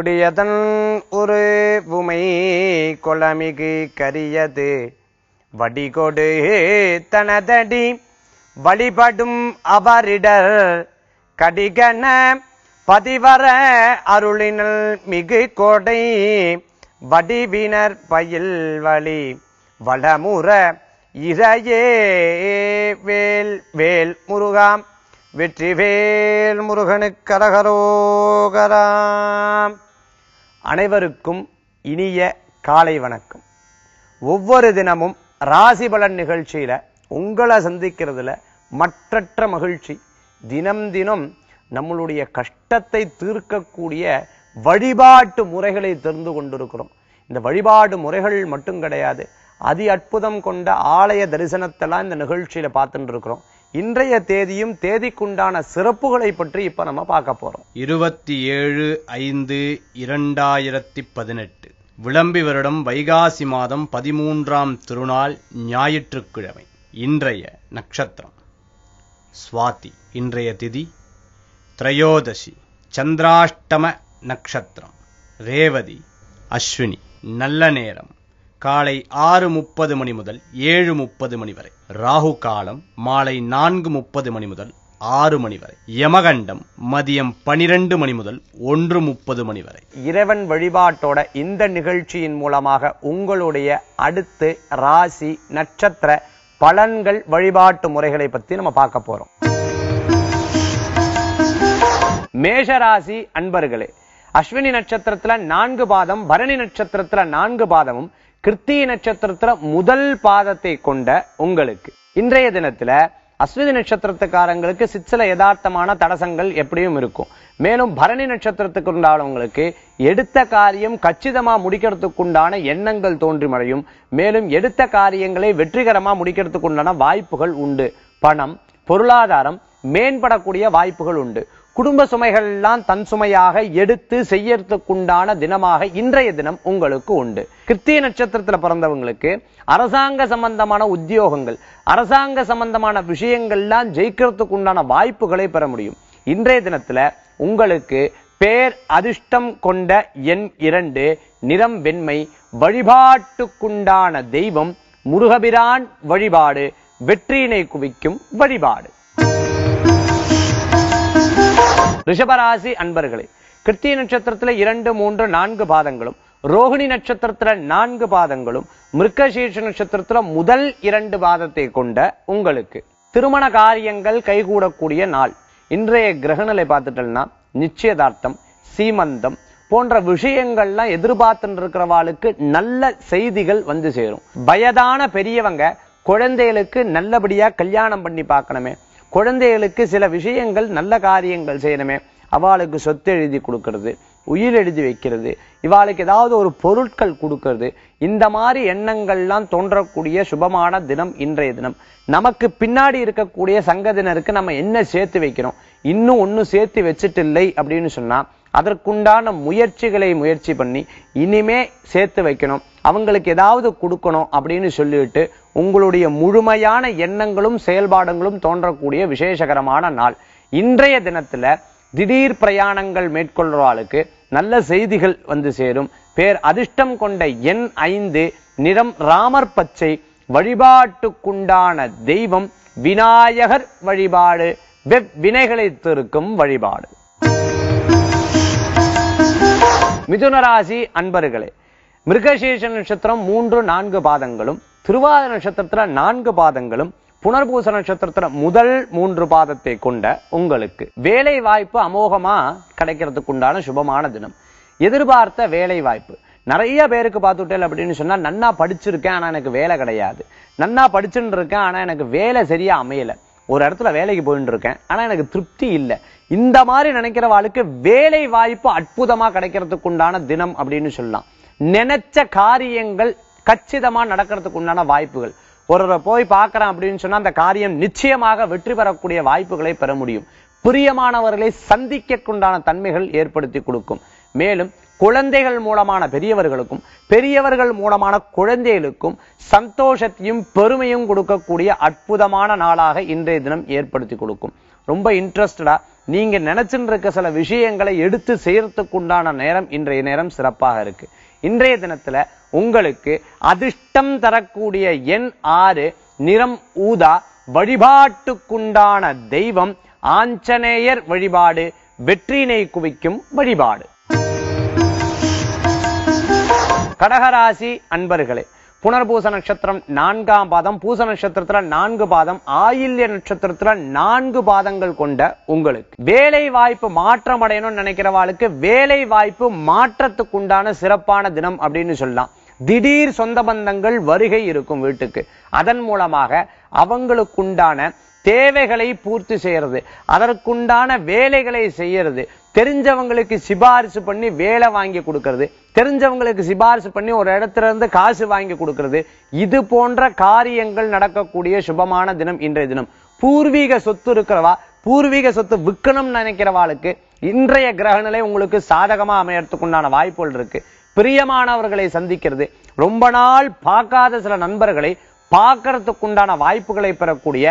புடியதன் ஒரு புமை கொளமிகு கரியது வடிகொடு தனதடி வழிபடும் அவரிடர் கடிகன பதிவர அருளினல் மிகு கோடை வடிவினர் பயில் வழி வளமுற இறையே வேல் வேல் முருகாம் வெற்றிவேல் முருகனுக்கு கரகரோகராம். அனைவருக்கும் இனிய காலை வணக்கம். ஒவ்வொரு தினமும் ராசி பலன் நிகழ்ச்சியில் உங்களை சந்திக்கிறதுல மற்றற்ற மகிழ்ச்சி. தினம் தினம் நம்மளுடைய கஷ்டத்தை தீர்க்கக்கூடிய வழிபாட்டு முறைகளை தெரிந்து கொண்டிருக்கிறோம். இந்த வழிபாடு முறைகள் மட்டும் கிடையாது, அதி அற்புதம் கொண்ட ஆலய தரிசனத்தெல்லாம் இந்த நிகழ்ச்சியில பார்த்துட்டு இருக்கிறோம். இன்றைய தேதியும் தேதிக்குண்டான சிறப்புகளை பற்றி இப்ப நம்ம பார்க்க போறோம். 27/5/2018 விளம்பி வருடம் வைகாசி மாதம் 13ஆம் திருநாள் ஞாயிற்றுக்கிழமை. இன்றைய நட்சத்திரம் சுவாதி. இன்றைய திதி திரையோதசி. சந்திராஷ்டம நட்சத்திரம். ரேவதி அஸ்வினி. நல்ல நேரம் காலை 6:30 மணி முதல் 7:30 மணி வரை. ராகு காலம் மாலை 4:30 மணி முதல் 6 மணி வரை. யமகண்டம் மதியம் 12 மணி முதல் 1:30 மணி வரை. இறைவன் வழிபாட்டோட இந்த நிகழ்ச்சியின் மூலமாக உங்களுடைய அடுத்து ராசி நட்சத்திர பலன்கள் வழிபாட்டு முறைகளை பத்தி நம்ம பார்க்க போறோம். மேஷராசி அன்பர்களே, அஸ்வினி நட்சத்திரத்துல 4 பாதம், பரணி நட்சத்திரத்துல 4 பாதமும், கிருத்திகை நட்சத்திரத்துல முதல் பாதத்தை கொண்ட உங்களுக்கு இன்றைய தினத்துல அஸ்வினி நட்சத்திரத்துக்காரங்களுக்கு சிற்சில யதார்த்தமான தடசங்கள் எப்படியும் இருக்கும். மேலும் பரணி நட்சத்திரத்துக்கு உண்டானவங்களுக்கு எடுத்த காரியம் கச்சிதமா முடிக்கிறதுக்குண்டான எண்ணங்கள் தோன்றி மறையும். மேலும் எடுத்த காரியங்களை வெற்றிகரமா முடிக்கிறதுக்குண்டான வாய்ப்புகள் உண்டு. பணம் பொருளாதாரம் மேம்படக்கூடிய வாய்ப்புகள் உண்டு. குடும்ப சுமைகள்லாம் தன் சுமையாக எடுத்து செய்யறதுக்குண்டான தினமாக இன்றைய தினம் உங்களுக்கு உண்டு. கிருத்திகை நட்சத்திரத்தில் பிறந்தவங்களுக்கு அரசாங்க சம்பந்தமான உத்தியோகங்கள், அரசாங்க சம்பந்தமான விஷயங்கள்லாம் ஜெயிக்கிறதுக்குண்டான வாய்ப்புகளை பெற முடியும். இன்றைய தினத்துல உங்களுக்கு பேர் அதிர்ஷ்டம் கொண்ட எண் 2, நிறம் வெண்மை. வழிபாட்டுக்குண்டான தெய்வம் முருகபிரான் வழிபாடு. வெற்றியினை குவிக்கும் வழிபாடு. ரிஷபராசி அன்பர்களே, கிருத்திகை நட்சத்திரத்துல 2, 3, 4 பாதங்களும், ரோகிணி நட்சத்திரத்துல 4 பாதங்களும், மிருகசீர்ஷ நட்சத்திரத்துல முதல் 2 பாதத்தை கொண்ட உங்களுக்கு திருமண காரியங்கள் கைகூடக்கூடிய நாள். இன்றைய கிரகநிலை பார்த்துட்டோம்னா நிச்சயதார்த்தம், சீமந்தம் போன்ற விஷயங்கள்லாம் எதிர்பார்த்துட்டு இருக்கிறவாளுக்கு நல்ல செய்திகள் வந்து சேரும். வயதான பெரியவங்க குழந்தைகளுக்கு நல்லபடியா கல்யாணம் பண்ணி பார்க்கணுமே, குழந்தைகளுக்கு சில விஷயங்கள் நல்ல காரியங்கள் செய்யணுமே, அவளுக்கு சொத்து எழுதி கொடுக்கறது, உயிர் எழுதி வைக்கிறது, இவாளுக்கு ஏதாவது ஒரு பொருட்கள் கொடுக்கறது, இந்த மாதிரி எண்ணங்கள்லாம் தோன்றக்கூடிய சுபமான தினம் இன்றைய தினம். நமக்கு பின்னாடி இருக்கக்கூடிய சங்கதினருக்கு நம்ம என்ன சேர்த்து வைக்கிறோம், இன்னும் ஒன்றும் சேர்த்து வச்சுட்டு இல்லை அப்படின்னு சொன்னா அதற்குண்டான முயற்சி பண்ணி இனிமே சேர்த்து வைக்கணும், அவங்களுக்கு ஏதாவது கொடுக்கணும் அப்படின்னு சொல்லிட்டு உங்களுடைய முழுமையான எண்ணங்களும் செயல்பாடுகளும் தோன்றக்கூடிய விசேஷகரமான நாள். இன்றைய தினத்துல திடீர் பிரயாணங்கள் மேற்கொள்றவாளுக்கு நல்ல செய்திகள் வந்து சேரும். பேர் அதிர்ஷ்டம் கொண்ட எண் 5, நிறம் ராமர் பச்சை. வழிபாட்டுக்குண்டான தெய்வம் விநாயகர் வழிபாடு. வினைகளை தீர்க்கும் வழிபாடு. மிதுனராசி அன்பர்களே, மிருகசீர்ஷ நட்சத்திரம் 3, 4 பாதங்களும், திருவாத நட்சத்திரத்துல 4 பாதங்களும், புனர்பூச நட்சத்திரத்துல முதல் 3 பாதத்தை கொண்ட உங்களுக்கு வேலை வாய்ப்பு அமோகமா கிடைக்கிறதுக்கு உண்டான சுபமான தினம். எதிர்பார்த்த வேலை வாய்ப்பு நிறைய பேருக்கு பார்த்துட்டேன் அப்படின்னு சொன்னா, நன்னா படிச்சிருக்கேன் ஆனா எனக்கு வேலை கிடையாது, நன்னா படிச்சுட்டு இருக்கேன் ஆனா எனக்கு வேலை சரியா அமையல, ஒரு இடத்துல வேலைக்கு போயிட்டு இருக்கேன் ஆனா எனக்கு திருப்தி இல்லை, இந்த மாதிரி நினைக்கிறவாளுக்கு வேலை வாய்ப்பு அற்புதமா கிடைக்கிறதுக்கு உண்டான தினம் அப்படின்னு சொல்லலாம். நினைச்ச காரியங்கள் கச்சிதமா நடக்கிறதுக்கு உண்டான வாய்ப்புகள். ஒருவரை போய் பார்க்கறேன் அப்படின்னு சொன்னா அந்த காரியம் நிச்சயமாக வெற்றி பெறக்கூடிய வாய்ப்புகளை பெற முடியும். பிரியமானவர்களை சந்திக்கக்குண்டான தன்மைகள் ஏற்படுத்தி கொடுக்கும். மேலும் குழந்தைகள் மூலமான பெரியவர்களுக்கும் பெரியவர்கள் மூலமான குழந்தைகளுக்கும் சந்தோஷத்தையும் பெருமையும் கொடுக்கக்கூடிய அற்புதமான நாளாக இன்றைய தினம் ஏற்படுத்தி கொடுக்கும். ரொம்ப இன்ட்ரெஸ்டடா நீங்க நினைச்சிட்டு இருக்க சில விஷயங்களை எடுத்து செய்யறதுக்குண்டான நேரம் இன்றைய நேரம் சிறப்பாக இருக்கு. இன்றைய தினத்துல உங்களுக்கு அதிர்ஷ்டம் தரக்கூடிய எண் 6, நிறம் ஊதா, வழிபாட்டுக்குண்டான தெய்வம் ஆஞ்சநேயர் வழிபாடு, வெற்றினை குவிக்கும் வழிபாடு. கடகராசி அன்பர்களே, புனர்பூச நட்சத்திரம் 4ஆம் பாதம், பூச நட்சத்திரத்துல 4 பாதம், ஆயில்ய நட்சத்திரத்துல 4 பாதங்கள் கொண்ட உங்களுக்கு வேலை வாய்ப்பு மாற்றம் அடையணும்னு நினைக்கிறவாளுக்கு வேலை வாய்ப்பு மாற்றத்துக்குண்டான சிறப்பான தினம் அப்படின்னு சொல்லலாம். திடீர் சொந்த பந்தங்கள் வருகை இருக்கும் வீட்டுக்கு. அதன் மூலமாக அவங்களுக்குண்டான தேவைகளை பூர்த்தி செய்யறது, அதற்குண்டான வேலைகளை செய்யறது, தெரிஞ்சவங்களுக்கு சிபாரிசு பண்ணி வேலை வாங்கி கொடுக்கறது, தெரிஞ்சவங்களுக்கு சிபாரிசு பண்ணி ஒரு இடத்துல இருந்து காசு வாங்கி கொடுக்கறது, இது போன்ற காரியங்கள் நடக்கக்கூடிய சுபமான தினம் இன்றைய தினம். பூர்வீக சொத்து இருக்கிறவா, பூர்வீக சொத்து விற்கணும்னு நினைக்கிறவாளுக்கு இன்றைய கிரகநிலை உங்களுக்கு சாதகமா அமையறதுக்குண்டான வாய்ப்புகள் இருக்கு. பிரியமானவர்களை சந்திக்கிறது, ரொம்ப நாள் பார்க்காத சில நண்பர்களை பார்க்கறதுக்குண்டான வாய்ப்புகளை பெறக்கூடிய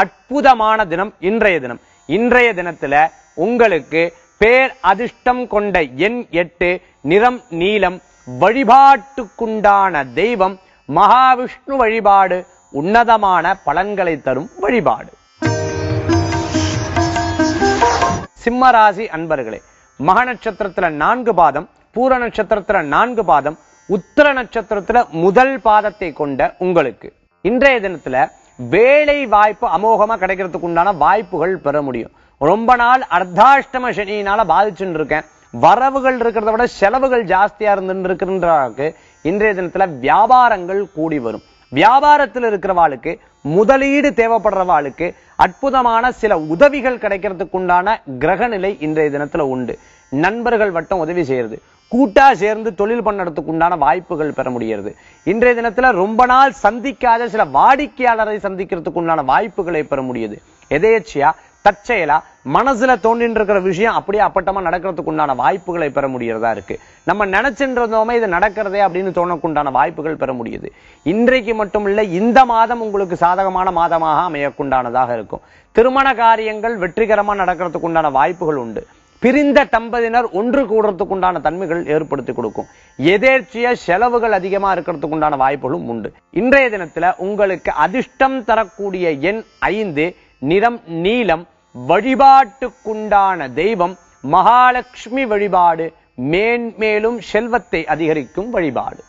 அற்புதமான தினம் இன்றைய தினம். இன்றைய தினத்துல உங்களுக்கு பேர் அதிர்ஷ்டம் கொண்ட எண் 8, நிறம் நீலம், வழிபாட்டுக்குண்டான தெய்வம் மகாவிஷ்ணு வழிபாடு, உன்னதமான பலன்களை தரும் வழிபாடு. சிம்மராசி அன்பர்களே, மக நட்சத்திரத்துல 4 பாதம், பூர நட்சத்திரத்துல 4 பாதம், உத்திர நட்சத்திரத்துல முதல் பாதத்தை கொண்ட உங்களுக்கு இன்றைய தினத்துல வேலை வாய்ப்பு அமோகமா கிடைக்கிறதுக்கு உண்டான வாய்ப்புகள் பெற முடியும். ரொம்ப நாள் அர்த்தாஷ்டம சனியினால பாதிச்சுட்டு இருக்கேன், வரவுகள் இருக்கிறத விட செலவுகள் ஜாஸ்தியா இருந்துட்டு இருக்குன்றாக்கு இன்றைய தினத்துல வியாபாரங்கள் கூடி வரும். வியாபாரத்தில் இருக்கிறவாளுக்கு, முதலீடு தேவைப்படுறவாளுக்கு அற்புதமான சில உதவிகள் கிடைக்கிறதுக்கு உண்டான கிரகநிலை இன்றைய தினத்துல உண்டு. நண்பர்கள் வட்டம் உதவி செய்யறது, கூட்டா சேர்ந்து தொழில் பண்ணறதுக்கு உண்டான வாய்ப்புகள் பெற முடிகிறது. இன்றைய தினத்துல ரொம்ப நாள் சந்திக்காத சில வாடிக்கையாளரை சந்திக்கிறதுக்கு உண்டான வாய்ப்புகளை பெற முடியுது. எதேச்சியா தற்செயலா மனசுல தோண்டின்னு இருக்கிற விஷயம் அப்படியே அப்பட்டமா நடக்கிறதுக்கு உண்டான வாய்ப்புகளை பெற முடியறதா இருக்கு. நம்ம நினைச்சுன்றதோமே இது நடக்கிறதே அப்படின்னு தோணக்குண்டான வாய்ப்புகள் பெற முடியுது. இன்றைக்கு மட்டும் இல்ல, இந்த மாதம் உங்களுக்கு சாதகமான மாதமாக அமையக்குண்டானதாக இருக்கும். திருமண காரியங்கள் வெற்றிகரமா நடக்கிறதுக்கு உண்டான வாய்ப்புகள் உண்டு. பிரிந்த தம்பதியினர் ஒன்று கூடுறதுக்கு உண்டான தன்மைகள் ஏற்படுத்தி கொடுக்கும். எதேர்ச்சிய செலவுகள் அதிகமா இருக்கிறதுக்கு உண்டான வாய்ப்புகளும் உண்டு. இன்றைய தினத்துல உங்களுக்கு அதிர்ஷ்டம் தரக்கூடிய எண் 5, நிறம் நீலம், வழிபாட்டுக்குண்டான தெய்வம் மகாலட்சுமி வழிபாடு, மேன்மேலும் செல்வத்தை அதிகரிக்கும் வழிபாடு.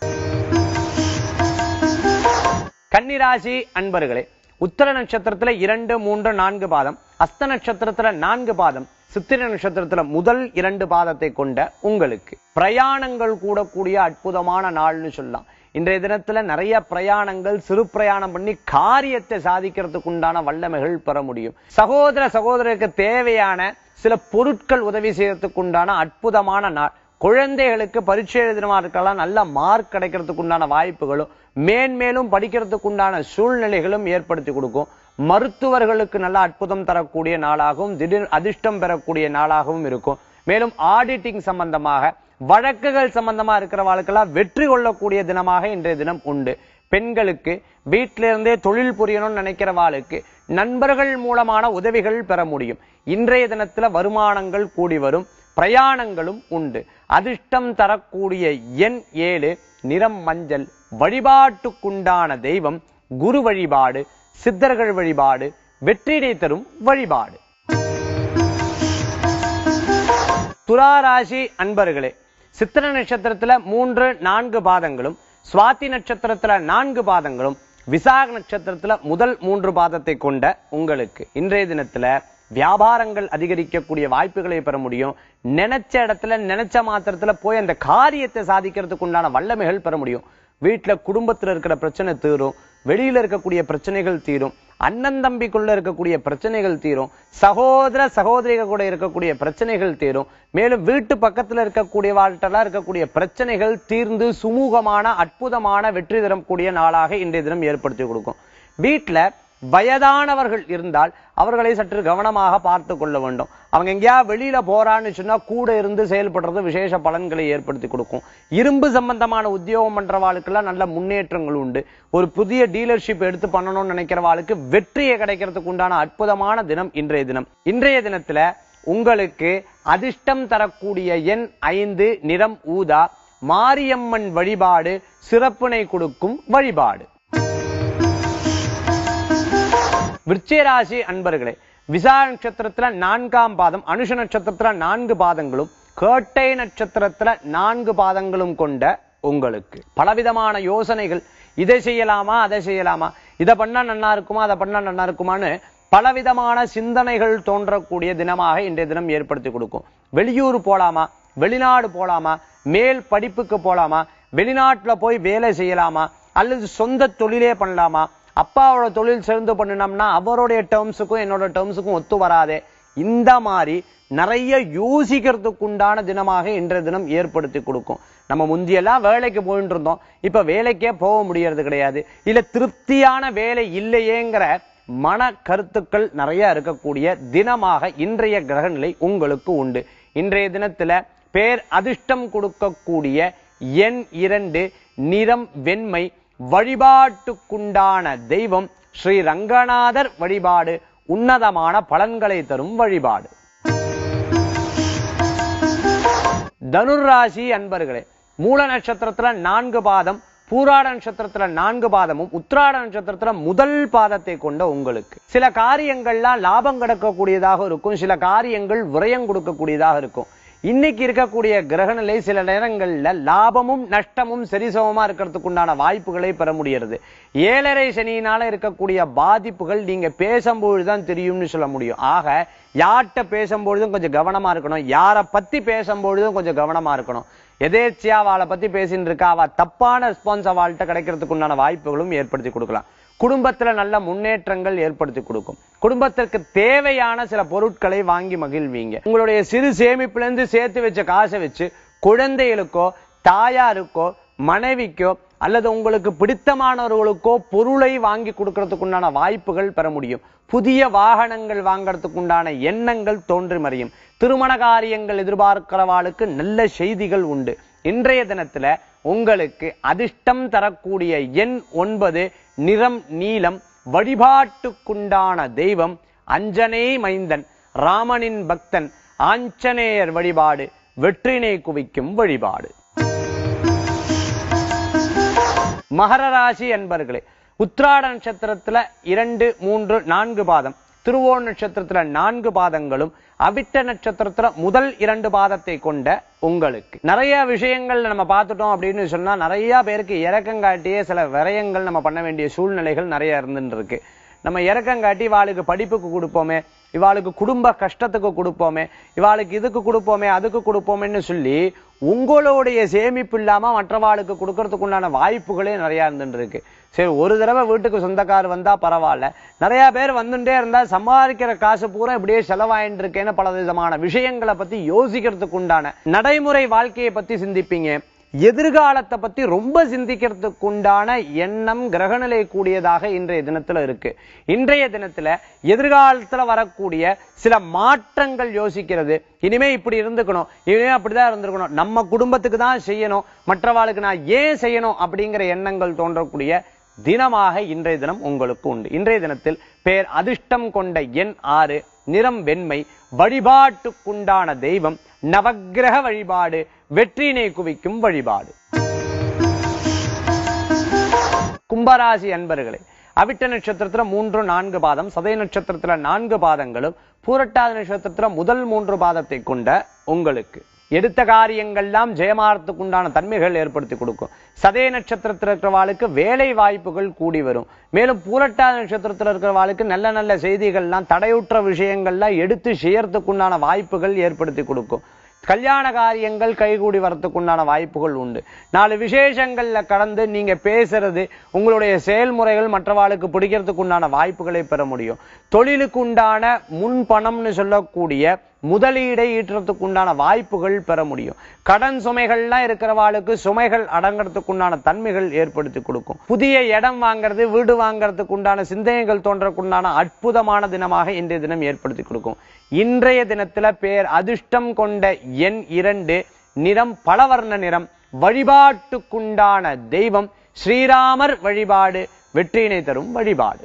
கன்னிராசி அன்பர்களே, உத்தர நட்சத்திரத்துல 2, 3, 4 பாதம், அஸ்த நட்சத்திரத்துல 4 பாதம், சித்திரை நட்சத்திரத்துல முதல் 2 பாதத்தை கொண்ட உங்களுக்கு பிரயாணங்கள் கூடக்கூடிய அற்புதமான நாள்னு சொல்லலாம். இன்றைய தினத்துல நிறைய பிரயாணங்கள், சிறு பிரயாணம் பண்ணி காரியத்தை சாதிக்கிறதுக்கு உண்டான வல்லமைகள் பெற முடியும். சகோதர சகோதரருக்கு தேவையான சில பொருட்கள் உதவி செய்யறதுக்கு உண்டான அற்புதமான நாள். குழந்தைகளுக்கு பரீட்சை எழுதினமா இருக்கலாம், நல்ல மார்க் கிடைக்கிறதுக்கு உண்டான வாய்ப்புகளும் மேன்மேலும் படிக்கிறதுக்கு உண்டான சூழ்நிலைகளும் ஏற்படுத்தி கொடுக்கும். மருத்துவர்களுக்கு நல்ல அற்புதம் தரக்கூடிய நாளாகவும் திடீர் அதிர்ஷ்டம் பெறக்கூடிய நாளாகவும் இருக்கும். மேலும் ஆடிட்டிங் சம்பந்தமாக, வழக்குகள் சம்பந்தமா இருக்கிறவர்களுக்கெல்லாம் வெற்றி கொள்ளக்கூடிய தினமாக இன்றைய தினம் உண்டு. பெண்களுக்கு வீட்டிலிருந்தே தொழில் புரியணும்னு நினைக்கிறவாளுக்கு நண்பர்கள் மூலமான உதவிகள் பெற முடியும். இன்றைய தினத்துல வருமானங்கள் கூடி வரும். பிரயாணங்களும் உண்டு. அதிர்ஷ்டம் தரக்கூடிய எண் 7, நிறம் மஞ்சள், வழிபாட்டுக்குண்டான தெய்வம் குரு வழிபாடு, சித்தர்கள் வழிபாடு, வெற்றியை தரும் வழிபாடு. துளாராசி அன்பர்களே, சித்திர நட்சத்திரத்துல 3, 4 பாதங்களும், சுவாதி நட்சத்திரத்துல 4 பாதங்களும், விசாக நட்சத்திரத்துல முதல் 3 பாதத்தை கொண்ட உங்களுக்கு இன்றைய தினத்துல வியாபாரங்கள் அதிகரிக்கக்கூடிய வாய்ப்புகளை பெற முடியும். நினைச்ச இடத்துல நினைச்ச மாத்திரத்துல போய் அந்த காரியத்தை சாதிக்கிறதுக்கு உண்டான வல்லமைகள் பெற முடியும். வீட்டுல குடும்பத்துல இருக்கிற பிரச்சனை தீரும், வெளியில இருக்கக்கூடிய பிரச்சனைகள் தீரும், அண்ணன் தம்பிக்குள்ள இருக்கக்கூடிய பிரச்சனைகள் தீரும், சகோதர சகோதரிகள் கூட இருக்கக்கூடிய பிரச்சனைகள் தீரும். மேலும் வீட்டு பக்கத்துல இருக்கக்கூடிய வாழ்க்கெல்லாம் இருக்கக்கூடிய பிரச்சனைகள் தீர்ந்து சுமூகமான அற்புதமான வெற்றி தரக்கூடிய நாளாக இன்றைய தினம் ஏற்படுத்தி கொடுக்கும். வீட்டுல வயதானவர்கள் இருந்தால் அவர்களை சற்று கவனமாக பார்த்து கொள்ள வேண்டும். அவங்க எங்கயா வெளியில போறான்னு சொன்னா கூட இருந்து செயல்படுறது விசேஷ பலன்களை ஏற்படுத்தி கொடுக்கும். இரும்பு சம்பந்தமான உத்தியோகம் பண்றவாளுக்கெல்லாம் நல்ல முன்னேற்றங்கள் உண்டு. ஒரு புதிய டீலர்ஷிப் எடுத்து பண்ணணும்னு நினைக்கிறவாளுக்கு வெற்றியை கிடைக்கிறதுக்கு உண்டான அற்புதமான தினம் இன்றைய தினம். இன்றைய தினத்துல உங்களுக்கு அதிர்ஷ்டம் தரக்கூடிய எண் 5, நிறம் ஊதா. மாரியம்மன் வழிபாடு சிறப்பினை கொடுக்கும் வழிபாடு. விருச்சிகராசி அன்பர்களே, விசாக நட்சத்திரத்துல 4ஆம் பாதம், அனுஷ நட்சத்திரத்துல 4 பாதங்களும் கேட்டை நட்சத்திரத்துல 4 பாதங்களும் கொண்ட உங்களுக்கு பலவிதமான யோசனைகள். இதை செய்யலாமா அதை செய்யலாமா, இதை பண்ணா நல்லா இருக்குமா அதை பண்ணா நல்லா இருக்குமான்னு பலவிதமான சிந்தனைகள் தோன்றக்கூடிய தினமாக இன்றைய தினம் ஏற்படுத்தி கொடுக்கும். வெளியூர் போலாமா, வெளிநாடு போலாமா, மேல் படிப்புக்கு போலாமா, வெளிநாட்டுல போய் வேலை செய்யலாமா, அல்லது சொந்த தொழிலே பண்ணலாமா, அப்பாவோட தொழில் சேர்ந்து பண்ணினோம்னா அவருடைய டேர்ம்ஸுக்கும் என்னோட டேர்ம்ஸுக்கும் ஒத்து வராதே, இந்த மாதிரி நிறைய யோசிக்கிறதுக்கு உண்டான தினமாக இன்றைய தினம் ஏற்படுத்தி கொடுக்கும். நம்ம முந்தியெல்லாம் வேலைக்கு போயிட்டு இருந்தோம், இப்ப வேலைக்கே போக முடியறது கிடையாது, இல்ல திருப்தியான வேலை இல்லையேங்கிற மன கருத்துக்கள் நிறைய இருக்கக்கூடிய தினமாக இன்றைய கிரகநிலை உங்களுக்கு உண்டு. இன்றைய தினத்துல பேர் அதிர்ஷ்டம் கொடுக்கக்கூடிய எண் 2, நிறம் வெண்மை. வழிபாட்டுக்குண்டான தெய்வம் ஸ்ரீ ரங்கநாதர் வழிபாடு உன்னதமான பலன்களை தரும் வழிபாடு. தனுராசி அன்பர்களே, மூல நட்சத்திரத்துல 4 பாதம், பூராட நட்சத்திரத்துல 4 பாதமும் உத்திராட நட்சத்திரத்துல முதல் பாதத்தை கொண்ட உங்களுக்கு சில காரியங்கள்லாம் லாபம் கிடைக்கக்கூடியதாக இருக்கும், சில காரியங்கள் விரயம் கொடுக்கக்கூடியதாக இருக்கும். இன்னைக்கு இருக்கக்கூடிய கிரகநிலை சில நேரங்கள்ல லாபமும் நஷ்டமும் சரிசமமா இருக்கிறதுக்கு உண்டான வாய்ப்புகளை பெற முடியறது. 7.5 சனியினால இருக்கக்கூடிய பாதிப்புகள் நீங்க பேசும்பொழுதுதான் தெரியும்னு சொல்ல முடியும். ஆக யார்கிட்ட பேசும்பொழுதும் கொஞ்சம் கவனமா இருக்கணும், யாரை பத்தி பேசும்பொழுதும் கொஞ்சம் கவனமா இருக்கணும். எதேச்சியா அவளை பத்தி பேசின்னு இருக்கா, அவ தப்பான ரெஸ்பான்ஸ் அவள்கிட்ட கிடைக்கிறதுக்கு உண்டான வாய்ப்புகளும் ஏற்படுத்தி கொடுக்கலாம். குடும்பத்துல நல்ல முன்னேற்றங்கள் ஏற்படுத்தி கொடுக்கும். குடும்பத்திற்கு தேவையான சில பொருட்களை வாங்கி மகிழ்வீங்க. உங்களுடைய சிறு சேமிப்புல இருந்து சேர்த்து வச்ச காசை வச்சு குழந்தைகளுக்கோ தாயாருக்கோ மனைவிக்கோ அல்லது உங்களுக்கு பிடித்தமானவர்களுக்கோ பொருளை வாங்கி கொடுக்கறதுக்கு உண்டான வாய்ப்புகள் பெற முடியும். புதிய வாகனங்கள் வாங்கறதுக்கு உண்டான எண்ணங்கள் தோன்றி மறையும். திருமண காரியங்கள் எதிர்பார்க்கிறவாளுக்கு நல்ல செய்திகள் உண்டு. இன்றைய தினத்துல உங்களுக்கு அதிர்ஷ்டம் தரக்கூடிய எண் 9, நிறம் நீலம். வழிபாட்டுக்குண்டான தெய்வம் அஞ்சனே மைந்தன், ராமனின் பக்தன், ஆஞ்சநேயர் வழிபாடு வெற்றினை குவிக்கும் வழிபாடு. மகர ராசி அன்பர்களே, உத்திராட நட்சத்திரத்துல 2, 3, 4 பாதம், திருவோண நட்சத்திரத்துல 4 பாதங்களும் அவிட்ட நட்சத்திரத்துல முதல் 2 பாதத்தை கொண்ட உங்களுக்கு நிறைய விஷயங்கள் நம்ம பார்த்துட்டோம் அப்படின்னு சொன்னா நிறைய பேருக்கு இறக்கங்காட்டியே சில விரயங்கள் நம்ம பண்ண வேண்டிய சூழ்நிலைகள் நிறைய இருந்துட்டு இருக்கு. நம்ம இறக்கங்காட்டி இவாளுக்கு படிப்புக்கு கொடுப்போமே, இவாளுக்கு குடும்ப கஷ்டத்துக்கு கொடுப்போமே, இவாளுக்கு இதுக்கு கொடுப்போமே அதுக்கு கொடுப்போமேன்னு சொல்லி உங்களுடைய சேமிப்பு இல்லாம மற்றவாளுக்கு கொடுக்கறதுக்கு உண்டான வாய்ப்புகளே நிறைய இருந்துட்டு இருக்கு. சரி, ஒரு தடவை வீட்டுக்கு சொந்தக்கார் வந்தா பரவாயில்ல, நிறைய பேர் வந்துட்டே இருந்தா சம்பாதிக்கிற காசு பூரா இப்படியே செலவாயிட்டு இருக்கேன்னு பல விதமான விஷயங்களை பத்தி யோசிக்கிறதுக்கு உண்டான நடைமுறை வாழ்க்கையை பத்தி சிந்திப்பீங்க. எதிர்காலத்தை பத்தி ரொம்ப சிந்திக்கிறதுக்கு உண்டான எண்ணம் கிரகநிலை கூடியதாக இன்றைய தினத்துல இருக்கு. இன்றைய தினத்துல எதிர்காலத்துல வரக்கூடிய சில மாற்றங்கள் யோசிக்கிறது. இனிமே இப்படி இருந்துக்கணும், இனிமே அப்படிதான் இருந்திருக்கணும், நம்ம குடும்பத்துக்கு தான் செய்யணும், மற்றவாளுக்கு நான் ஏன் செய்யணும் அப்படிங்கிற எண்ணங்கள் தோன்றக்கூடிய தினமாக இன்றைய தினம் உங்களுக்கு உண்டு. இன்றைய தினத்தில் பேர் அதிர்ஷ்டம் கொண்ட எண் 6, நிறம் வெண்மை. வழிபாட்டுக்குண்டான தெய்வம் நவக்கிரக வழிபாடு வெற்றினை குவிக்கும் வழிபாடு. கும்பராசி அன்பர்களே, அவிட்ட நட்சத்திரத்துல 3, 4 பாதம், சதய நட்சத்திரத்துல 4 பாதங்களும் பூரட்டாதி நட்சத்திரத்துல முதல் 3 பாதத்தை கொண்ட உங்களுக்கு எடுத்த காரியங்கள்லாம் ஜெயமாறத்துக்கு உண்டான தன்மைகள் ஏற்படுத்தி கொடுக்கும். சதய நட்சத்திரத்தில் இருக்கிறவாளுக்கு வேலை வாய்ப்புகள் கூடி வரும். மேலும் பூரட்டாதி நட்சத்திரத்தில் இருக்கிறவாளுக்கு நல்ல நல்ல செய்திகள்லாம், தடையுற்ற விஷயங்கள்லாம் எடுத்து செய்யறதுக்கு உண்டான வாய்ப்புகள் ஏற்படுத்தி கொடுக்கும். கல்யாண காரியங்கள் கைகூடி வரத்துக்கு உண்டான வாய்ப்புகள் உண்டு. 4 விசேஷங்கள்ல கடந்து நீங்க பேசுறது, உங்களுடைய செயல்முறைகள் மற்றவாளுக்கு பிடிக்கிறதுக்கு உண்டான வாய்ப்புகளை பெற முடியும். தொழிலுக்கு உண்டான முன்பணம்னு சொல்லக்கூடிய முதலீடை ஈட்டுறதுக்குண்டான வாய்ப்புகள் பெற முடியும். கடன் சுமைகள்லாம் இருக்கிறவாளுக்கு சுமைகள் அடங்கிறதுக்குண்டான தன்மைகள் ஏற்படுத்தி கொடுக்கும். புதிய இடம் வாங்கிறது, வீடு வாங்கிறதுக்குண்டான சிந்தனைகள் தோன்றக்குண்டான அற்புதமான தினமாக இன்றைய தினம் ஏற்படுத்தி கொடுக்கும். இன்றைய தினத்துல பேர் அதிர்ஷ்டம் கொண்ட எண் 2, நிறம் பலவர்ண நிறம், வழிபாட்டுக்குண்டான தெய்வம் ஸ்ரீராமர் வழிபாடு வெற்றியினை தரும் வழிபாடு.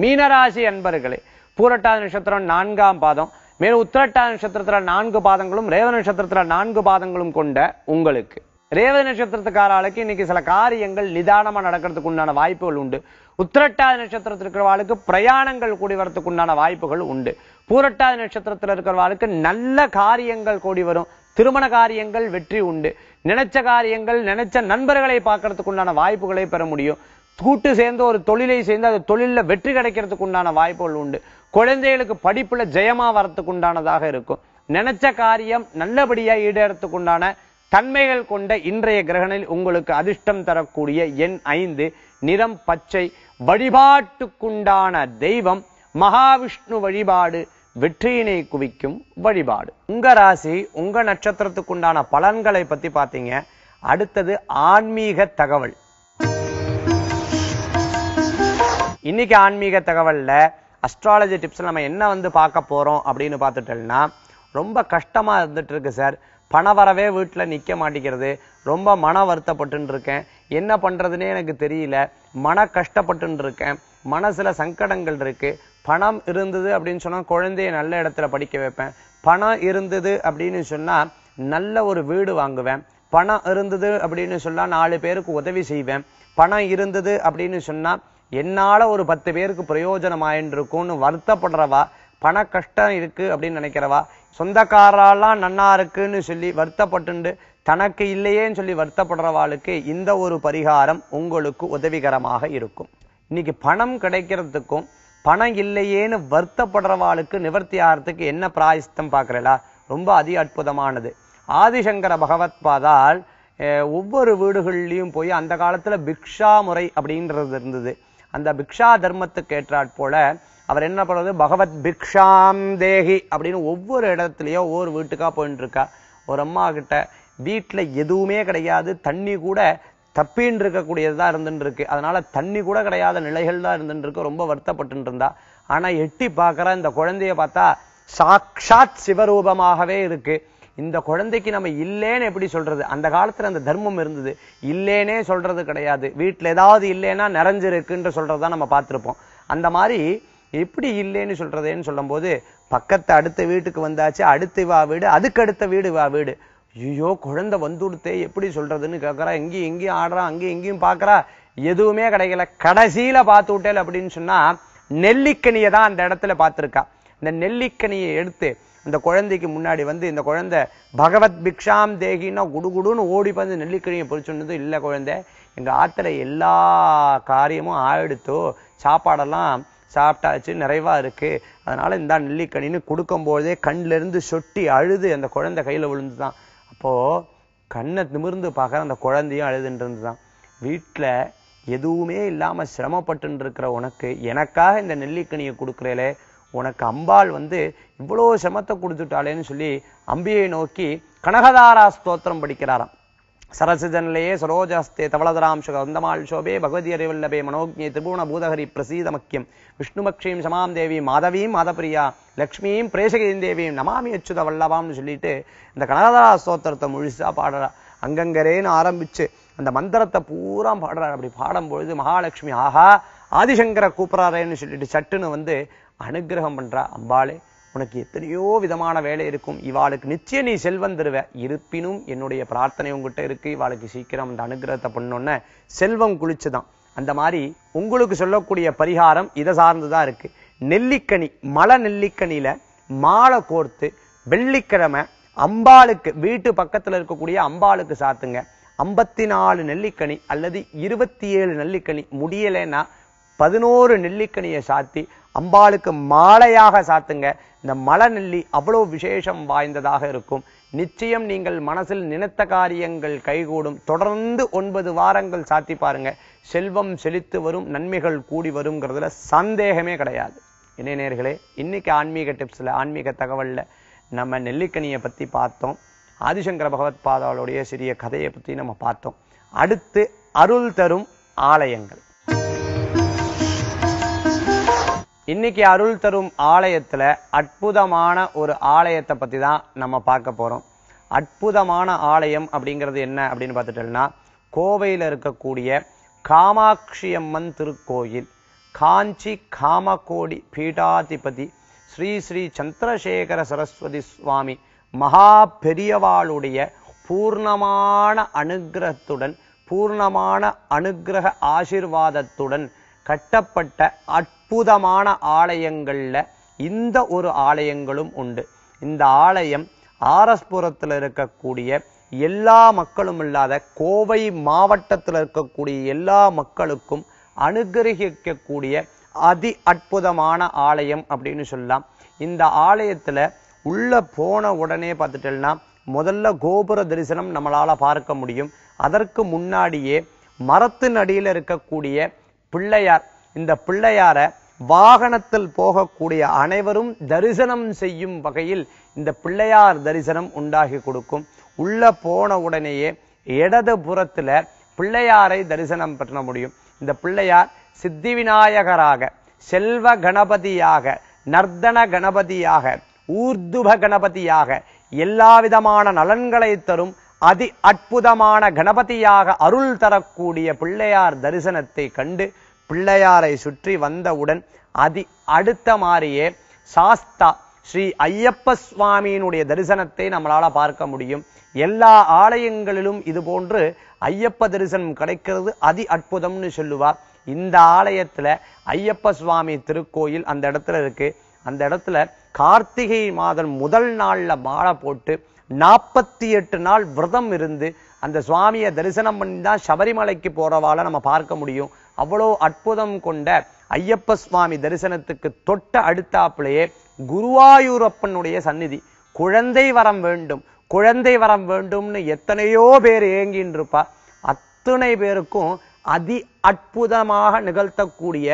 மீனராசி அன்பர்களே, பூரட்டாதி நட்சத்திரம் 4ஆம் பாதம், மேலும் உத்திரட்டாதி நட்சத்திரத்தில் 4 பாதங்களும் ரேவதி நட்சத்திரத்தில் 4 பாதங்களும் கொண்ட உங்களுக்கு, ரேவதி நட்சத்திரத்துக்காரர்களுக்கு இன்னைக்கு சில காரியங்கள் நிதானமா நடக்கிறதுக்கு உண்டான வாய்ப்புகள் உண்டு. உத்திரட்டாதி நட்சத்திரத்தில் இருக்கிறவாளுக்கு பிரயாணங்கள் கூடி வரத்துக்கு உண்டான வாய்ப்புகள் உண்டு. பூரட்டாதி நட்சத்திரத்தில் இருக்கிறவாளுக்கு நல்ல காரியங்கள் கூடி வரும். திருமண காரியங்கள் வெற்றி உண்டு. நினைச்ச காரியங்கள், நினைச்ச நண்பர்களை பார்க்கறதுக்கு உண்டான வாய்ப்புகளை பெற முடியும். கூட்டு சேர்ந்து ஒரு தொழிலை சேர்ந்து அது தொழிலில் வெற்றி கிடைக்கிறதுக்கு உண்டான வாய்ப்புகள் உண்டு. குழந்தைகளுக்கு படிப்புல ஜெயமா வரத்துக்கு உண்டானதாக இருக்கும். நினைச்ச காரியம் நல்லபடியா ஈடேறதுக்கு உண்டான தன்மைகள் கொண்ட இன்றைய கிரகணில் உங்களுக்கு அதிர்ஷ்டம் தரக்கூடிய எண் 5, நிறம் பச்சை, வழிபாட்டுக்குண்டான தெய்வம் மகாவிஷ்ணு வழிபாடு வெற்றியினை குவிக்கும் வழிபாடு. உங்க ராசி உங்க நட்சத்திரத்துக்குண்டான பலன்களை பத்தி பார்த்தீங்க. அடுத்தது ஆன்மீக தகவல். இன்னைக்கு ஆன்மீக தகவல்ல அஸ்ட்ராலஜி டிப்ஸ்ல நம்ம என்ன பார்க்க போறோம் அப்படின்னு பார்த்துட்டோம்னா, ரொம்ப கஷ்டமா இருந்துட்டு இருக்கு சார், பண வரவே வீட்டில் நிற்க மாட்டேங்கிறது, ரொம்ப மன வருத்தப்பட்டு இருக்கேன், என்ன பண்றதுன்னே எனக்கு தெரியல, மன கஷ்டப்பட்டு இருக்கேன், மனசுல சங்கடங்கள் இருக்கு, பணம் இருந்தது அப்படின்னு சொன்னா குழந்தைய நல்ல இடத்துல படிக்க வைப்பேன், பணம் இருந்தது அப்படின்னு சொன்னா நல்ல ஒரு வீடு வாங்குவேன், பணம் இருந்தது அப்படின்னு சொன்னா 4 பேருக்கு உதவி செய்வேன், பணம் இருந்தது அப்படின்னு சொன்னா என்னால ஒரு 10 பேருக்கு பிரயோஜனமாயின்னு இருக்கும்னு வருத்தப்படுறவா, பண கஷ்டம் இருக்கு அப்படின்னு நினைக்கிறவா, சொந்தக்காரெல்லாம் நன்னா இருக்குன்னு சொல்லி வருத்தப்பட்டு தனக்கு இல்லையேன்னு சொல்லி வருத்தப்படுறவாளுக்கு இந்த ஒரு பரிகாரம் உங்களுக்கு உதவிகரமாக இருக்கும். இன்னைக்கு பணம் கிடைக்கிறதுக்கும் பணம் இல்லையேன்னு வருத்தப்படுறவாளுக்கு நிவர்த்தி ஆகிறதுக்கு என்ன பிராயஸ்தம் பார்க்குறா, ரொம்ப அதி அற்புதமானது. ஆதிசங்கர பகவத் பாதால் ஒவ்வொரு வீடுகள்லையும் போய் அந்த காலத்துல பிக்ஷா முறை அப்படின்றது இருந்தது. அந்த பிக்ஷா தர்மத்துக்கு ஏற்றாற் போல அவர் என்ன பண்றது, பகவத் பிக்ஷாம் தேகி அப்படின்னு ஒவ்வொரு இடத்துலயோ ஒவ்வொரு வீட்டுக்கா போயிட்டு இருக்கா. ஒரு அம்மா கிட்ட வீட்டுல எதுவுமே கிடையாது, தண்ணி கூட தப்பின்னு இருக்கக்கூடியதுதான் இருந்துட்டு இருக்கு, அதனால தண்ணி கூட கிடையாத நிலைகள் தான் இருந்துட்டு இருக்கு, ரொம்ப வருத்தப்பட்டு இருந்தா. ஆனா எட்டி பாக்குற இந்த குழந்தைய பார்த்தா சாக்ஷாத் சிவரூபமாகவே இருக்கு. இந்த குழந்தைக்கு நம்ம இல்லேன்னு எப்படி சொல்றது, அந்த காலத்துல அந்த தர்மம் இருந்தது, இல்லேனே சொல்றது கிடையாது, வீட்டுல ஏதாவது இல்லைன்னா நிறைஞ்சிருக்குன்ற சொல்றதுதான் நம்ம பார்த்திருப்போம். அந்த மாதிரி எப்படி இல்லைன்னு சொல்றதுன்னு சொல்லும் போது, பக்கத்து அடுத்த வீட்டுக்கு வந்தாச்சு, அடுத்து வா வீடு, அதுக்கு அடுத்த வீடு வா வீடு, ஐயோ குழந்தை வந்துடுத்தே எப்படி சொல்றதுன்னு கேட்கறா, எங்கேயும் எங்கேயும் ஆடுறா, அங்கேயும் எங்கேயும் பாக்குறா, எதுவுமே கிடைக்கல. கடைசியில பார்த்து விட்டேல் அப்படின்னு சொன்னா நெல்லிக்கனியை தான் அந்த இடத்துல பார்த்திருக்கா. இந்த நெல்லிக்கனியை எடுத்து அந்த குழந்தைக்கு முன்னாடி வந்து இந்த குழந்தை பகவத் பிக்ஷாம் தேகின்னா குடுகுடுன்னு ஓடி பார்த்து நெல்லிக்கனியை பொறிச்சுன்னு, இல்லை குழந்தை எங்கள் ஆத்துல எல்லா காரியமும் ஆயிடுத்தோ, சாப்பாடெல்லாம் சாப்பிட்டாச்சு, நிறைவா இருக்கு, அதனால இந்த நெல்லிக்கனின்னு கொடுக்கும்போதே கண்ல இருந்து சொட்டி அழுது அந்த குழந்தை கையில விழுந்துதான். அப்போ கண்ணை நிமிர்ந்து பார்க்குற அந்த குழந்தையும் அழுதுன்னு இருந்துதான். வீட்டுல எதுவுமே இல்லாம சிரமப்பட்டு இருக்கிற உனக்கு எனக்காக இந்த நெல்லிக்கனியை கொடுக்குறேலே, உனக்கு அம்பாள் இவ்வளோ சிரமத்தை கொடுத்துட்டாளேன்னு சொல்லி அம்பியை நோக்கி கனகதாரா ஸ்தோத்திரம் படிக்கிறாராம். சரசிதன்லேயே சரோஜாஸ்தே தவளதராம் சுகந்தமாள் சோபே பகவதி அறிவல்லபே மனோஜ்ஞே திரிபுவன பூதஹரி பிரசீதமக்கியம் விஷ்ணுமக்ஷீம் சமாம் தேவியும் மாதவியும் மாதப்பிரியா லக்ஷ்மியும் பிரேசகிரீம் தேவியும் நமாமி அச்சுத வல்லபாம்னு சொல்லிட்டு இந்த கனகதாரா ஸ்தோத்திரத்தை முழுசா பாடுறா. அங்கங்கரேன்னு ஆரம்பிச்சு அந்த மந்திரத்தை பூரா பாடுறாரு. அப்படி பாடும்பொழுது மகாலட்சுமி ஆஹா ஆதிசங்கர கூப்பிட்றாரேன்னு சொல்லிட்டு சட்டுன்னு அனுகிரகம் பண்றா. அம்பாளே, உனக்கு எத்தனையோ விதமான வேலை இருக்கும், இவாளுக்கு நிச்சயம் நீ செல்வந்துருவ, இருப்பினும் என்னுடைய பிரார்த்தனை உங்ககிட்ட இருக்கு, இவாளுக்கு சீக்கிரம் அந்த அனுகிரகத்தை பண்ணோன்னு செல்வம் குளிச்சுதான். அந்த மாதிரி உங்களுக்கு சொல்லக்கூடிய பரிகாரம் இதை சார்ந்துதான் இருக்கு. நெல்லிக்கனி, மலை நெல்லிக்கனியில மாலை கோர்த்து வெள்ளிக்கிழமை அம்பாளுக்கு வீட்டு பக்கத்துல இருக்கக்கூடிய அம்பாளுக்கு சாத்துங்க. 54 நெல்லிக்கனி அல்லது 27 நெல்லிக்கனி, முடியலைன்னா 11 நெல்லிக்கனியை சாத்தி அம்பாளுக்கு மாலையாக சாத்துங்க. இந்த மலை நெல்லி அவ்வளோ விசேஷம் வாய்ந்ததாக இருக்கும். நிச்சயம் நீங்கள் மனசில் நினைத்த காரியங்கள் கைகூடும். தொடர்ந்து 9 வாரங்கள் சாத்தி பாருங்க, செல்வம் செழித்து வரும், நன்மைகள் கூடி வருங்கிறதுல சந்தேகமே கிடையாது. இணைய நேயர்களே, இன்னைக்கு ஆன்மீக டிப்ஸில் ஆன்மீக தகவலில் நம்ம நெல்லிக்கனியை பற்றி பார்த்தோம், ஆதிசங்கர பகவத் பாதாளுடைய சிறிய கதையை பற்றி நம்ம பார்த்தோம். அடுத்து அருள் தரும் ஆலயங்கள். இன்னைக்கு அருள் தரும் ஆலயத்தில் அற்புதமான ஒரு ஆலயத்தை பற்றி தான் நம்ம பார்க்க போகிறோம். அற்புதமான ஆலயம் அப்படிங்கிறது என்ன அப்படின்னு பார்த்துட்டோம்னா, கோவையில் இருக்கக்கூடிய காமாட்சியம்மன் திருக்கோயில், காஞ்சி காமகோடி பீடாதிபதி ஸ்ரீ ஸ்ரீ சந்திரசேகர சரஸ்வதி சுவாமி மகா பெரியவாளுடைய பூர்ணமான அனுகிரகத்துடன், பூர்ணமான அனுகிரக ஆசீர்வாதத்துடன் கட்டப்பட்ட அற்புதமான ஆலயங்களில் இந்த ஒரு ஆலயங்களும் உண்டு. இந்த ஆலயம் ஆரஸ்புரத்தில் இருக்கக்கூடிய எல்லா மக்களும் இல்லாத, கோவை மாவட்டத்தில் இருக்கக்கூடிய எல்லா மக்களுக்கும் அனுகிரகிக்கக்கூடிய அதி அற்புதமான ஆலயம் அப்படின்னு சொல்லலாம். இந்த ஆலயத்தில் உள்ளே போன உடனே பார்த்துட்டோம்னா முதல்ல கோபுர தரிசனம் நம்மளால் பார்க்க முடியும். அதற்கு முன்னாடியே மரத்தின் அடியில் இருக்கக்கூடிய பிள்ளையார், இந்த பிள்ளையாரை வாகனத்தில் போகக்கூடிய அனைவரும் தரிசனம் செய்யும் வகையில் இந்த பிள்ளையார் தரிசனம் உண்டாகி கொடுக்கும். உள்ளே போன உடனேயே இடது புறத்தில் பிள்ளையாரை தரிசனம் பண்ண முடியும். இந்த பிள்ளையார் சித்தி விநாயகராக, செல்வ கணபதியாக, நர்தன கணபதியாக, ஊர்துப கணபதியாக, எல்லா விதமான நலன்களை தரும் அதி அற்புதமான கணபதியாக அருள் தரக்கூடிய பிள்ளையார் தரிசனத்தை கண்டு பிள்ளையாரை சுற்றி வந்தவுடன் அடுத்த மாதிரியே சாஸ்தா ஸ்ரீ ஐயப்ப சுவாமியினுடைய தரிசனத்தை நம்மளால் பார்க்க முடியும். எல்லா ஆலயங்களிலும் இது போன்று ஐயப்ப தரிசனம் கிடைக்கிறது, அதி அற்புதம்னு சொல்லுவார். இந்த ஆலயத்தில் ஐயப்ப சுவாமி திருக்கோயில் அந்த இடத்துல இருக்கு. அந்த இடத்துல கார்த்திகை மாதம் முதல் நாளில் மாலை போட்டு 48 நாள் விரதம் இருந்து அந்த சுவாமியை தரிசனம் பண்ணி தான் சபரிமலைக்கு போறவால நம்ம பார்க்க முடியும். அவ்வளோ அற்புதம் கொண்ட ஐயப்ப சுவாமி தரிசனத்துக்கு தொட்ட அடுத்தாப்பிலேயே குருவாயூரப்பனுடைய சந்நிதி. குழந்தை வரம் வேண்டும், குழந்தை வரம் வேண்டும்னு எத்தனையோ பேர் ஏங்கின்னு இருப்பா. அத்தனை பேருக்கும் அதி அற்புதமாக நிகழ்த்தக்கூடிய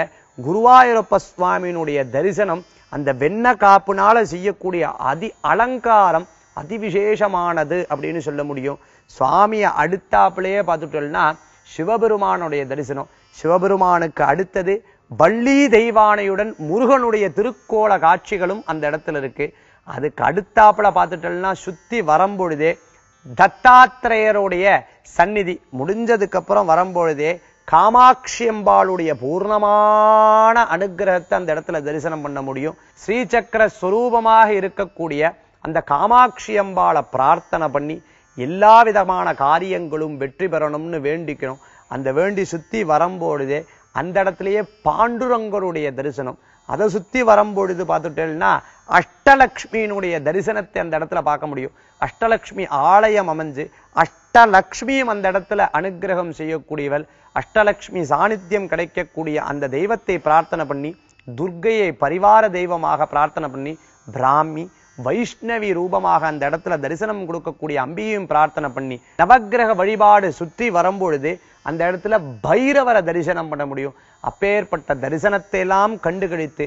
குருவாயூரப்ப சுவாமியினுடைய தரிசனம், அந்த வெண்ண காப்புனால செய்யக்கூடிய அதி அலங்காரம் அதிவிசேஷமானது அப்படின்னு சொல்ல முடியும். சுவாமியை அடுத்தாப்பிலேயே பார்த்துட்டோம்னா சிவபெருமானுடைய தரிசனம், சிவபெருமானுக்கு அடுத்தது வள்ளி தெய்வானையுடன் முருகனுடைய திருக்கோல காட்சிகளும் அந்த இடத்துல இருக்கு. அதுக்கு அடுத்தாப்புல பார்த்துட்டோம்னா சுத்தி வரும்பொழுதே தத்தாத்திரையருடைய சந்நிதி, முடிஞ்சதுக்கு அப்புறம் வரும்பொழுதே காமாட்சியம்பாளுடைய பூர்ணமான அனுகிரகத்தை அந்த இடத்துல தரிசனம் பண்ண முடியும். ஸ்ரீசக்கர ஸ்வரூபமாக இருக்கக்கூடிய அந்த காமாட்சியம்பாளை பிரார்த்தனை பண்ணி எல்லா விதமான காரியங்களும் வெற்றி பெறணும்னு வேண்டிக்கணும். அந்த வேண்டி சுற்றி வரும்பொழுதே அந்த இடத்துலையே பாண்டுரங்கருடைய தரிசனம், அதை சுற்றி வரும்பொழுது பார்த்துட்டேன்னா அஷ்டலக்ஷ்மியினுடைய தரிசனத்தை அந்த இடத்துல பார்க்க முடியும். அஷ்டலக்ஷ்மி ஆலயம் அமைஞ்சு அஷ்டலக்ஷ்மியும் அந்த இடத்துல அனுகிரகம் செய்யக்கூடியவள், அஷ்டலக்ஷ்மி சாநித்தியம் கிடைக்கக்கூடிய அந்த தெய்வத்தை பிரார்த்தனை பண்ணி, துர்க்கையை பரிவார தெய்வமாக பிரார்த்தனை பண்ணி, பிராமி வைஷ்ணவி ரூபமாக அந்த இடத்துல தரிசனம் கொடுக்கக்கூடிய அம்பியையும் பிரார்த்தனை பண்ணி, நவக்கிரக வழிபாடு சுற்றி வரும்பொழுது அந்த இடத்துல பைரவரை தரிசனம் பண்ண முடியும். அப்பேற்பட்ட தரிசனத்தை எல்லாம் கண்டுகளித்து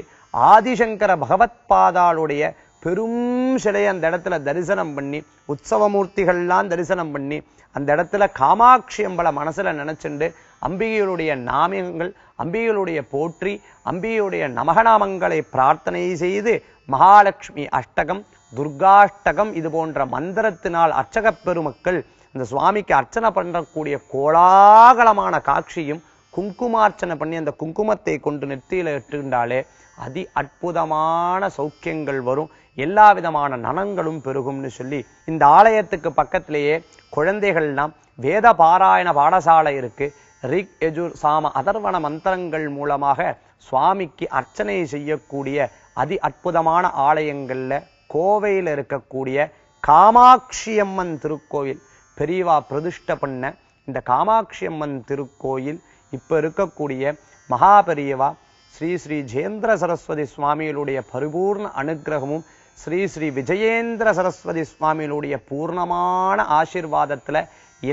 ஆதிசங்கர பகவத் பாதாளுடைய பெரும் சிலையை அந்த இடத்துல தரிசனம் பண்ணி, உற்சவமூர்த்திகள்லாம் தரிசனம் பண்ணி, அந்த இடத்துல காமாட்சி அம்பளை மனசில் நினச்சிண்டு அம்பிகையுடைய நாமங்கள், அம்பிகையுடைய போற்றி, அம்பிகையுடைய நமகநாமங்களை பிரார்த்தனை செய்து மகாலட்சுமி அஷ்டகம், துர்காஷ்டகம் இது போன்ற மந்திரத்தினால் அர்ச்சக பெருமக்கள் அந்த சுவாமிக்கு அர்ச்சனை பண்ணக்கூடிய கோலாகலமான காட்சியும், குங்குமார்ச்சனை பண்ணி அந்த குங்குமத்தை கொண்டு நெத்தியில் இட்டுகின்றாலே அதி அற்புதமான சௌக்கியங்கள் வரும், எல்லா விதமான நலன்களும் பெருகும்னு சொல்லி இந்த ஆலயத்துக்கு பக்கத்திலேயே குழந்தைகள்லாம் வேத பாராயண பாடசாலை இருக்கு. ரிக் எஜுர் சாம அதர்வன மந்திரங்கள் மூலமாக சுவாமிக்கு அர்ச்சனை செய்யக்கூடிய அதி அற்புதமான ஆலயங்களில் கோவையில் இருக்கக்கூடிய காமாட்சியம்மன் திருக்கோயில், பெரியவா பிரதிஷ்ட பண்ண இந்த காமாட்சியம்மன் திருக்கோயில் இப்போ இருக்கக்கூடிய மகா பெரியவா ஸ்ரீ ஸ்ரீ ஜேந்திர சரஸ்வதி சுவாமியினுடைய பரிபூர்ண அனுகிரகமும், ஸ்ரீ ஸ்ரீ விஜயேந்திர சரஸ்வதி சுவாமியினுடைய பூர்ணமான ஆசீர்வாதத்தில்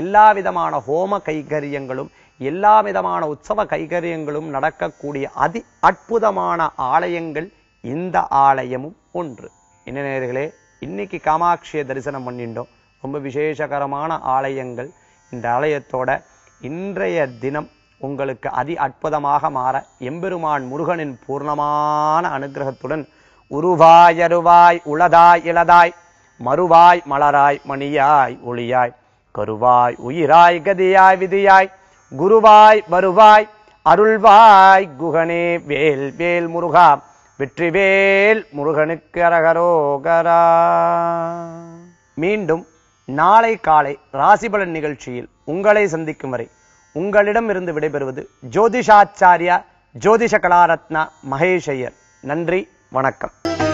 எல்லா விதமான ஹோம கைகரியங்களும், எல்லா விதமான உற்சவ கைகரியங்களும் நடக்கக்கூடிய அதி அற்புதமான ஆலயங்கள் இந்த ஆலயமும் ஒன்று. என்ன நேயர்களே, இன்னைக்கு காமாட்சியை தரிசனம் பண்ணிட்டோம். ரொம்ப விசேஷகரமான ஆலயங்கள். இந்த ஆலயத்தோட இன்றைய தினம் உங்களுக்கு அதி அற்புதமாக மாற எம்பெருமான் முருகனின் பூர்ணமான அனுகிரகத்துடன் உருவாய் அருவாய் உளதாய் இளதாய் மறுவாய் மலராய் மணியாய் ஒளியாய் கருவாய் உயிராய் கதியாய் விதியாய் குருவாய் வருவாய் அருள்வாய் குகனே வேல் வேல் முருகா வெற்றிவேல் முருகனுக்கு அரகரோகரா. மீண்டும் நாளை காலை ராசிபலன் நிகழ்ச்சியில் உங்களை சந்திக்கும் வரை உங்களிடமிருந்து விடைபெறுவது ஜோதிஷாச்சாரியா ஜோதிஷ கலாரத்னா மகேஷ் ஐயர். நன்றி, வணக்கம்.